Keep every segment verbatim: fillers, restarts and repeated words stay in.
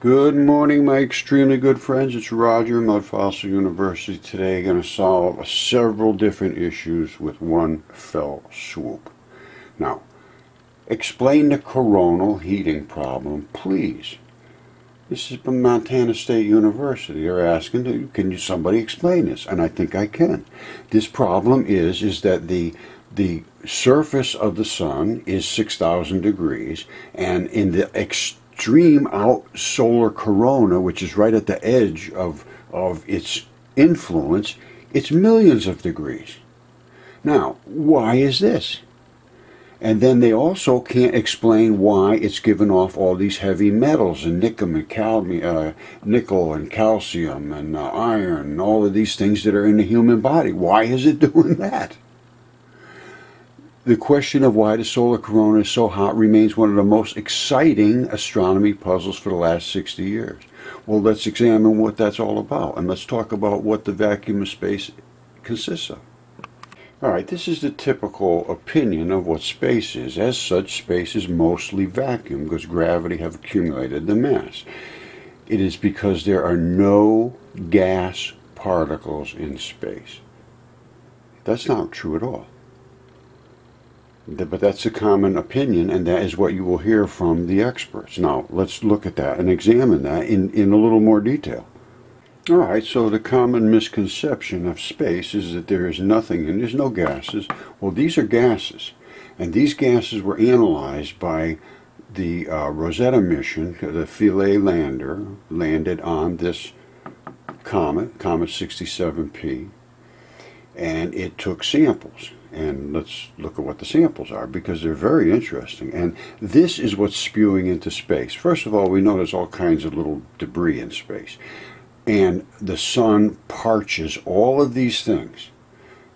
Good morning, my extremely good friends. It's Roger, Mudfossil University. Today, going to solve several different issues with one fell swoop. Now, explain the coronal heating problem, please. This is from Montana State University. They're asking, can you somebody explain this? And I think I can. This problem is is that the the surface of the sun is six thousand degrees, and in the external extreme out solar corona, which is right at the edge of of its influence, it's millions of degrees. Now, why is this? And then they also can't explain why it's giving off all these heavy metals and nickel and calcium, uh, nickel and calcium and uh, iron and all of these things that are in the human body. Why is it doing that? The question of why the solar corona is so hot remains one of the most exciting astronomy puzzles for the last sixty years. Well, let's examine what that's all about, and let's talk about what the vacuum of space consists of. All right, this is the typical opinion of what space is. As such, space is mostly vacuum because gravity have accumulated the mass. It is because there are no gas particles in space. That's not true at all. But that's a common opinion, and that is what you will hear from the experts. Now, let's look at that and examine that in, in a little more detail. All right, so the common misconception of space is that there is nothing and there's no gases. Well, these are gases, and these gases were analyzed by the uh, Rosetta mission. The Philae lander landed on this comet, Comet sixty-seven P, and it took samples. And let's look at what the samples are, because they're very interesting. And this is what's spewing into space. First of all, we know there's all kinds of little debris in space. And the sun parches all of these things.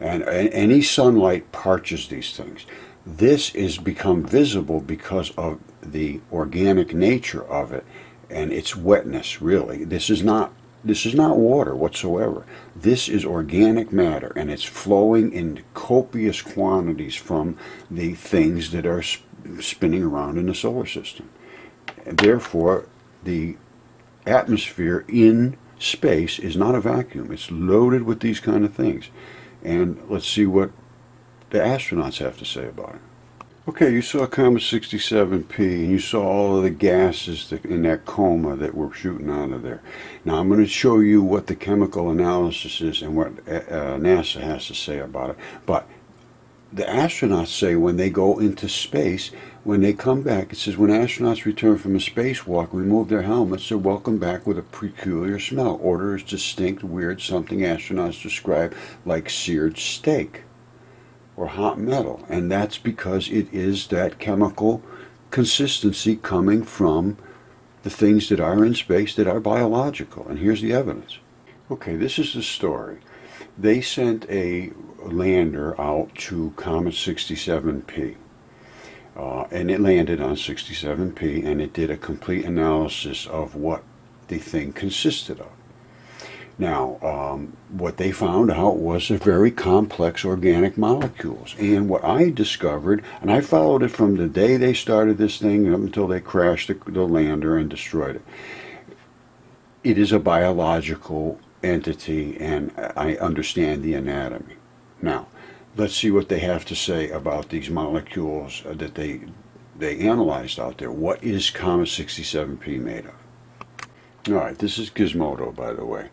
And, and any sunlight parches these things. This is become visible because of the organic nature of it and its wetness, really. This is not This is not water whatsoever. This is organic matter, and it's flowing in copious quantities from the things that are sp spinning around in the solar system. And therefore, the atmosphere in space is not a vacuum. It's loaded with these kind of things. And let's see what the astronauts have to say about it. Okay, you saw Comet sixty-seven P, and you saw all of the gases that, in that coma that were shooting out of there. Now, I'm going to show you what the chemical analysis is and what uh, NASA has to say about it. But the astronauts say when they go into space, when they come back, it says when astronauts return from a spacewalk, remove their helmets, they're welcomed back with a peculiar smell. Odor is distinct, weird, something astronauts describe like seared steak or hot metal, and that's because it is that chemical consistency coming from the things that are in space that are biological. And here's the evidence. Okay, this is the story. They sent a lander out to Comet sixty-seven P, uh, and it landed on sixty-seven P, and it did a complete analysis of what the thing consisted of. Now, um, what they found out was they're very complex organic molecules. And what I discovered, and I followed it from the day they started this thing up until they crashed the, the lander and destroyed it. It is a biological entity, and I understand the anatomy. Now, let's see what they have to say about these molecules that they, they analyzed out there. What is Comet sixty-seven P made of? All right, this is Gizmodo, by the way,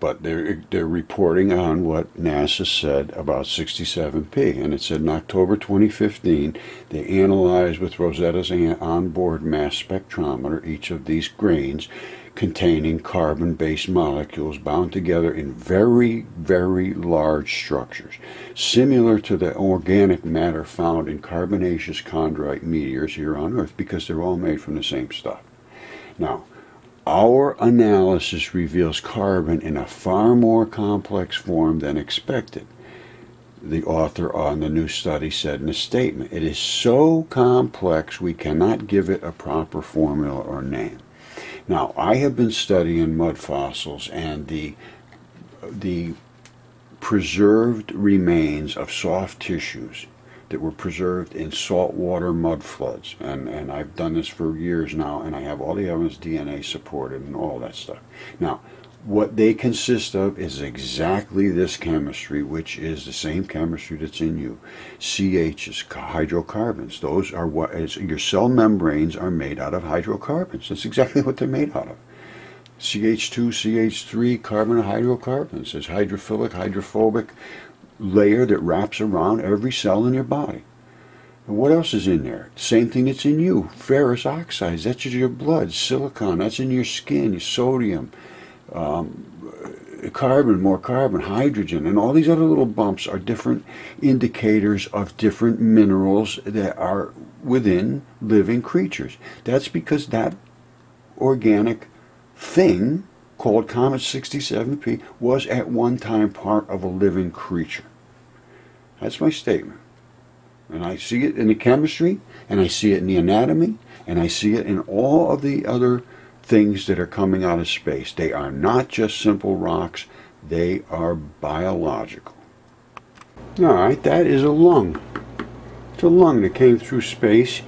but they're, they're reporting on what NASA said about sixty-seven P, and it said in October twenty fifteen, they analyzed with Rosetta's onboard mass spectrometer each of these grains containing carbon-based molecules bound together in very, very large structures, similar to the organic matter found in carbonaceous chondrite meteors here on Earth, because they're all made from the same stuff. Now, our analysis reveals carbon in a far more complex form than expected, the author on the new study said in a statement. It is so complex we cannot give it a proper formula or name. Now, I have been studying mud fossils and the, the preserved remains of soft tissues that were preserved in saltwater mud floods. And, and I've done this for years now, and I have all the evidence, D N A supported and all that stuff. Now, what they consist of is exactly this chemistry, which is the same chemistry that's in you. C H is hydrocarbons. Those are what is, your cell membranes are made out of hydrocarbons. That's exactly what they're made out of. C H two, C H three, carbon hydrocarbons. There's hydrophilic, hydrophobic layer that wraps around every cell in your body. And what else is in there? Same thing that's in you. Ferrous oxides, that's in your blood. Silicon, that's in your skin. Sodium. Um, carbon, more carbon, hydrogen, and all these other little bumps are different indicators of different minerals that are within living creatures. That's because that organic thing called Comet sixty-seven P was at one time part of a living creature. That's my statement. And I see it in the chemistry, and I see it in the anatomy, and I see it in all of the other things that are coming out of space. They are not just simple rocks, they are biological. Alright, that is a lung. It's a lung that came through space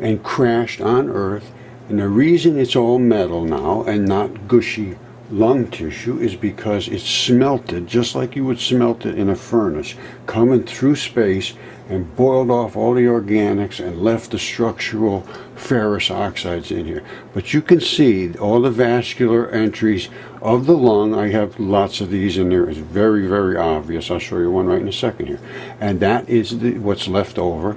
and crashed on Earth, and the reason it's all metal now and not gushy lung tissue is because it's smelted just like you would smelt it in a furnace, coming through space and boiled off all the organics and left the structural ferrous oxides in here. But you can see all the vascular entries of the lung. I have lots of these in there. It's very, very obvious. I'll show you one right in a second here. And that is the, what's left over.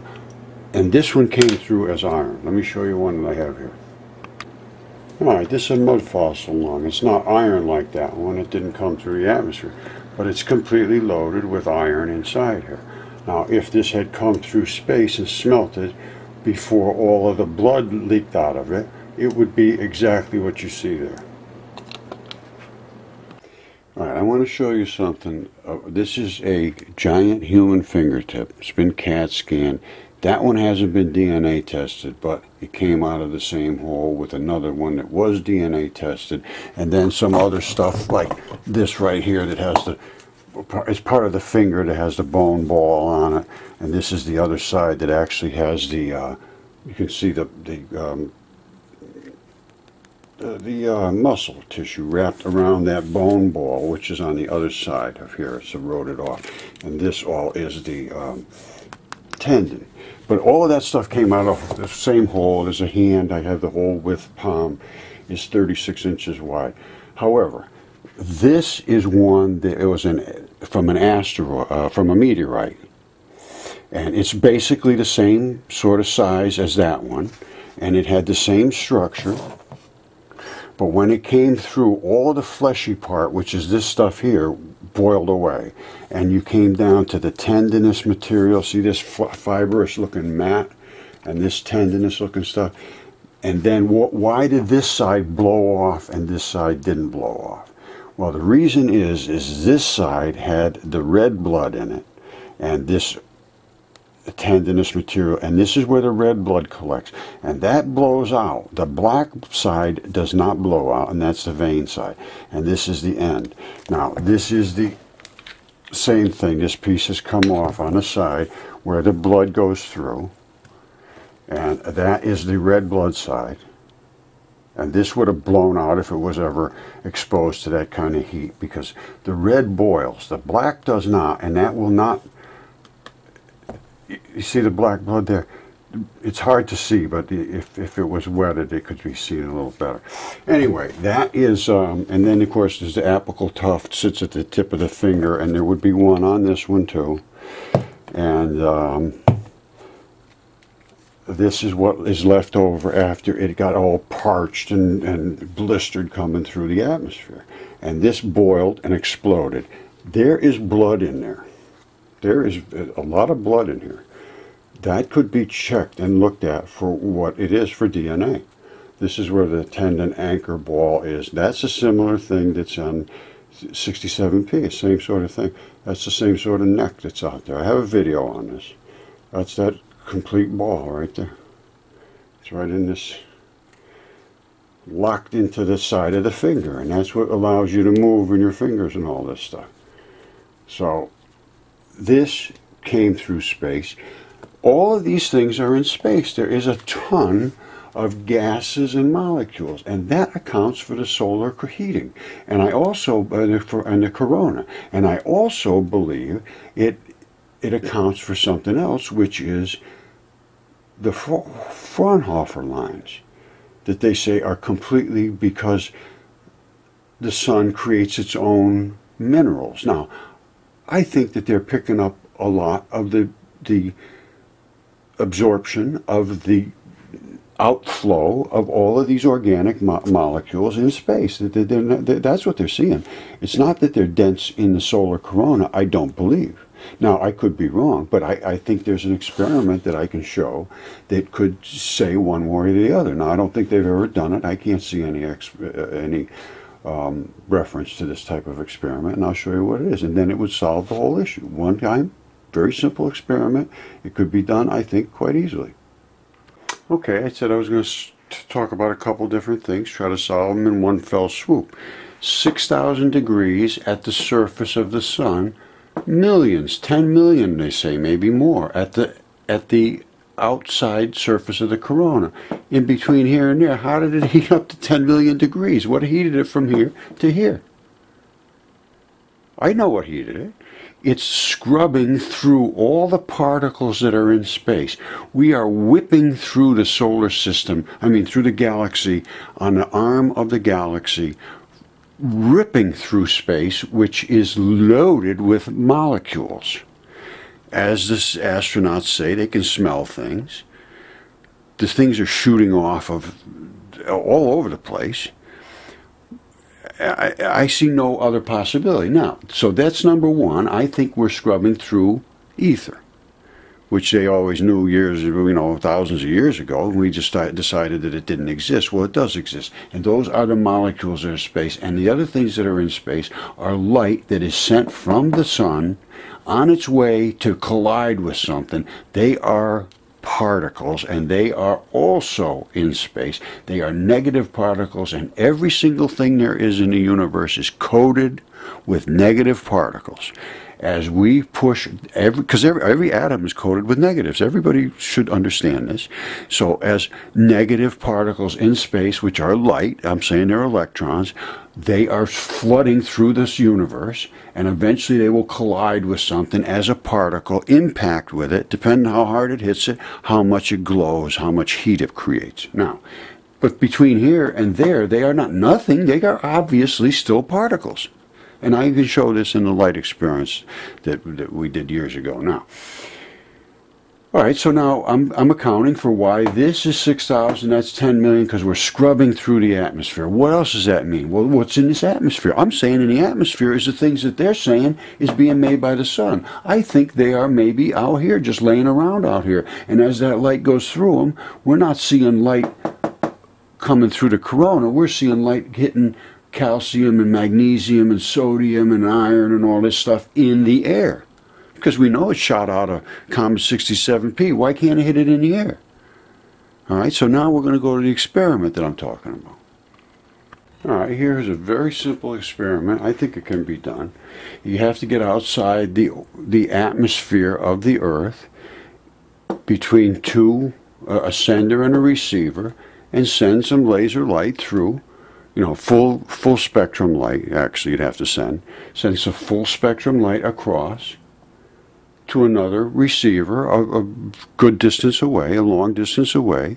And this one came through as iron. Let me show you one that I have here. Alright, this is a mud fossil lung. It's not iron like that one. It didn't come through the atmosphere. But it's completely loaded with iron inside here. Now, if this had come through space and smelted before all of the blood leaked out of it, it would be exactly what you see there. Alright, I want to show you something. Uh, this is a giant human fingertip. It's been C A T scanned. That one hasn't been D N A tested, but it came out of the same hole with another one that was D N A tested, and then some other stuff like this right here that has the, it's part of the finger that has the bone ball on it, and this is the other side that actually has the, uh, you can see the, the, um, the, the uh, muscle tissue wrapped around that bone ball, which is on the other side of here. It's eroded off, and this all is the um, tendon. But all of that stuff came out of the same hole. There's a hand. I have the whole width palm. It's thirty-six inches wide. However, this is one that it was an, from an asteroid, uh, from a meteorite. And it's basically the same sort of size as that one. And it had the same structure. But when it came through, all of the fleshy part, which is this stuff here, boiled away. And you came down to the tendinous material. See this fibrous looking mat and this tendinous looking stuff. And then wh why did this side blow off and this side didn't blow off? Well, the reason is, is this side had the red blood in it and this tendinous material, and this is where the red blood collects, and that blows out. The black side does not blow out, and that's the vein side, and this is the end. Now, this is the same thing. This piece has come off on the side where the blood goes through, and that is the red blood side, and this would have blown out if it was ever exposed to that kind of heat, because the red boils, the black does not, and that will not. You see the black blood there? It's hard to see, but if, if it was wetted, it could be seen a little better. Anyway, that is, um, and then, of course, there's the apical tuft, sits at the tip of the finger, and there would be one on this one, too. And um, this is what is left over after it got all parched and, and blistered coming through the atmosphere. And this boiled and exploded. There is blood in there. There is a lot of blood in here. That could be checked and looked at for what it is for D N A. This is where the tendon anchor ball is. That's a similar thing that's on sixty-seven P, same sort of thing. That's the same sort of neck that's out there. I have a video on this. That's that complete ball right there. It's right in this, locked into the side of the finger, and that's what allows you to move in your fingers and all this stuff. So, this came through space. All of these things are in space. There is a ton of gases and molecules, and that accounts for the solar heating, and I also uh, for and the corona, and I also believe it it accounts for something else, which is the Fraunhofer lines that they say are completely because the sun creates its own minerals. Now, I think that they're picking up a lot of the the absorption of the outflow of all of these organic mo molecules in space. That they're, they're, that's what they're seeing. It's not that they're dense in the solar corona, I don't believe. Now, I could be wrong, but I, I think there's an experiment that I can show that could say one way or the other. Now, I don't think they've ever done it. I can't see any ex uh, any um, reference to this type of experiment, and I'll show you what it is. And then it would solve the whole issue. One time, very simple experiment. It could be done, I think, quite easily. Okay, I said I was going to talk about a couple different things, try to solve them in one fell swoop. six thousand degrees at the surface of the sun, millions, ten million they say, maybe more, at the at the outside surface of the corona. In between here and there, how did it heat up to ten million degrees? What heated it from here to here? I know what heated it. It's scrubbing through all the particles that are in space. We are whipping through the solar system, I mean through the galaxy, on the arm of the galaxy, ripping through space, which is loaded with molecules. As the astronauts say, they can smell things. The things are shooting off of all over the place. I, I see no other possibility. Now, so that's number one. I think we're scrubbing through ether, which they always knew years, you know, thousands of years ago, and we just decided that it didn't exist. Well, it does exist, and those are the molecules that are in space, and the other things that are in space are light that is sent from the sun on its way to collide with something. They are particles, and they are also in space. They are negative particles, and every single thing there is in the universe is coated with negative particles. As we push, every because every, every atom is coated with negatives. Everybody should understand this. So as negative particles in space, which are light, I'm saying they're electrons, they are flooding through this universe, and eventually they will collide with something as a particle, impact with it, depending on how hard it hits it, how much it glows, how much heat it creates. Now, but between here and there, they are not nothing. They are obviously still particles. And I can show this in the light experience that, that we did years ago now. All right, so now I'm, I'm accounting for why this is six thousand, that's ten million, because we're scrubbing through the atmosphere. What else does that mean? Well, what's in this atmosphere? I'm saying in the atmosphere is the things that they're saying is being made by the sun. I think they are maybe out here, just laying around out here. And as that light goes through them, we're not seeing light coming through the corona. We're seeing light hitting calcium and magnesium and sodium and iron and all this stuff in the air, because we know it shot out of Comet sixty-seven P. Why can't it hit it in the air? All right, so now we're going to go to the experiment that I'm talking about. All right, here's a very simple experiment. I think it can be done. You have to get outside the the atmosphere of the Earth between two, uh, a sender and a receiver, and send some laser light through. You know, full full spectrum light, actually you'd have to send send some full spectrum light across to another receiver a, a good distance away, a long distance away,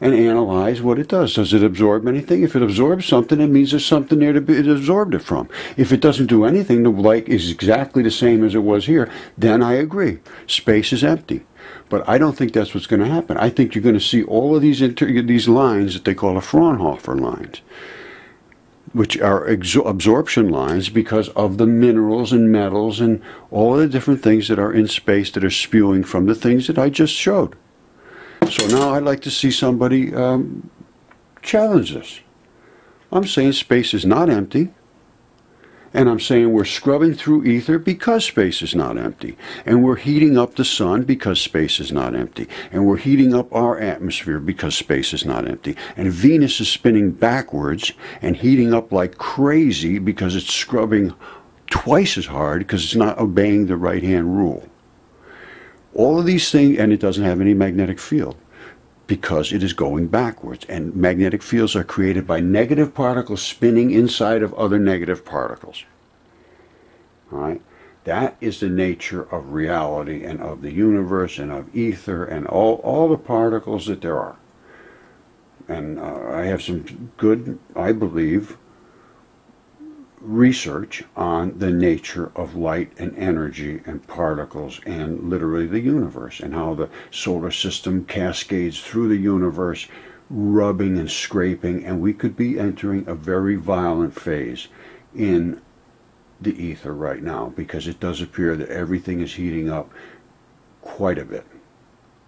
and analyze what it does. Does it absorb anything? If it absorbs something, it means there's something there to be it absorbed it from. If it doesn't do anything, the light is exactly the same as it was here, then I agree. Space is empty. But I don't think that's what's going to happen. I think you're going to see all of these inter these lines that they call the Fraunhofer lines, which are absorption lines because of the minerals and metals and all the different things that are in space that are spewing from the things that I just showed. So now I'd like to see somebody um, challenge this. I'm saying space is not empty, and I'm saying we're scrubbing through ether because space is not empty, and we're heating up the sun because space is not empty, and we're heating up our atmosphere because space is not empty, and Venus is spinning backwards and heating up like crazy because it's scrubbing twice as hard because it's not obeying the right hand rule. All of these things, and it doesn't have any magnetic field because it is going backwards. And magnetic fields are created by negative particles spinning inside of other negative particles. All right? That is the nature of reality and of the universe and of ether and all, all the particles that there are. And uh, I have some good, I believe, research on the nature of light and energy and particles and literally the universe and how the solar system cascades through the universe, rubbing and scraping, and we could be entering a very violent phase in the ether right now because it does appear that everything is heating up quite a bit.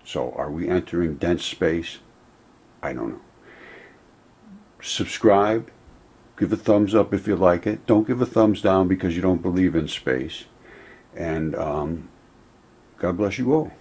So are we entering dense space? I don't know. Subscribe. Give a thumbs up if you like it. Don't give a thumbs down because you don't believe in space. And um, God bless you all.